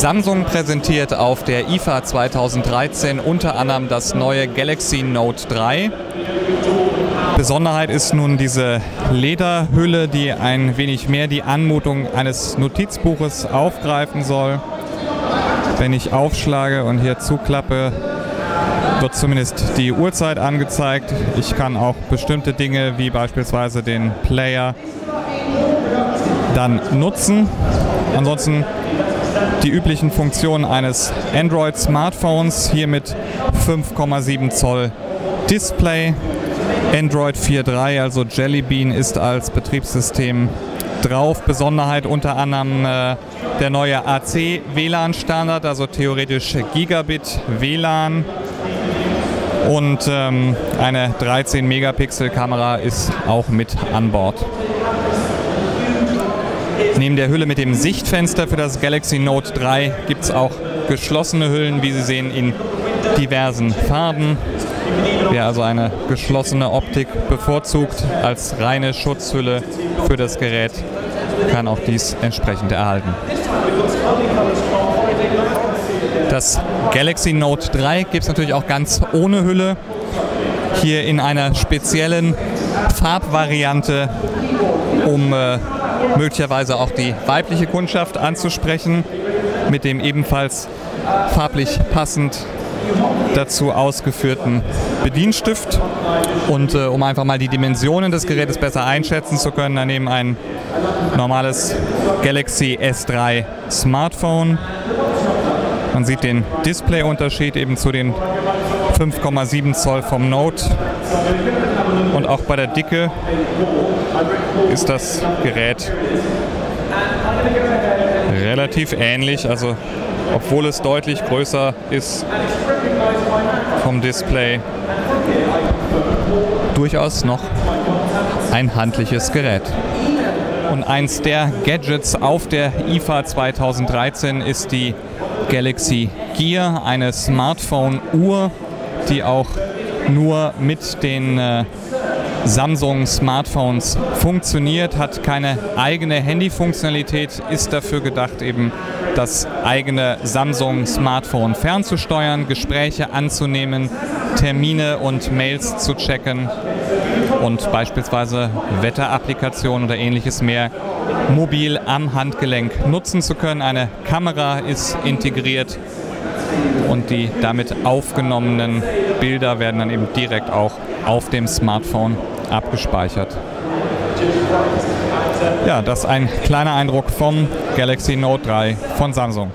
Samsung präsentiert auf der IFA 2013 unter anderem das neue Galaxy Note 3. Besonderheit ist nun diese Lederhülle, die ein wenig mehr die Anmutung eines Notizbuches aufgreifen soll. Wenn ich aufschlage und hier zuklappe, wird zumindest die Uhrzeit angezeigt. Ich kann auch bestimmte Dinge wie beispielsweise den Player dann nutzen. Ansonsten die üblichen Funktionen eines Android-Smartphones, hier mit 5,7 Zoll Display. Android 4.3, also Jellybean, ist als Betriebssystem drauf. Besonderheit unter anderem der neue AC WLAN-Standard, also theoretisch Gigabit WLAN. Und eine 13-Megapixel-Kamera ist auch mit an Bord. Neben der Hülle mit dem Sichtfenster für das Galaxy Note 3 gibt es auch geschlossene Hüllen, wie Sie sehen, in diversen Farben. Wer also eine geschlossene Optik bevorzugt als reine Schutzhülle für das Gerät, kann auch dies entsprechend erhalten. Das Galaxy Note 3 gibt es natürlich auch ganz ohne Hülle, hier in einer speziellen Farbvariante, um möglicherweise auch die weibliche Kundschaft anzusprechen, mit dem ebenfalls farblich passend dazu ausgeführten Bedienstift. Und um einfach mal die Dimensionen des Gerätes besser einschätzen zu können, daneben ein normales Galaxy S3 Smartphone. Man sieht den Displayunterschied eben zu den 5,7 Zoll vom Note. Und auch bei der Dicke ist das Gerät relativ ähnlich, also obwohl es deutlich größer ist vom Display, durchaus noch ein handliches Gerät. Und eins der Gadgets auf der IFA 2013 ist die Galaxy Gear, eine Smartphone-Uhr, die auch nur mit den Samsung-Smartphones funktioniert, hat keine eigene Handy-Funktionalität, ist dafür gedacht, eben das eigene Samsung-Smartphone fernzusteuern, Gespräche anzunehmen, Termine und Mails zu checken und beispielsweise Wetterapplikationen oder ähnliches mehr mobil am Handgelenk nutzen zu können. Eine Kamera ist integriert und die damit aufgenommenen Bilder werden dann eben direkt auch auf dem Smartphone abgespeichert. Ja, das ist ein kleiner Eindruck vom Galaxy Note 3 von Samsung.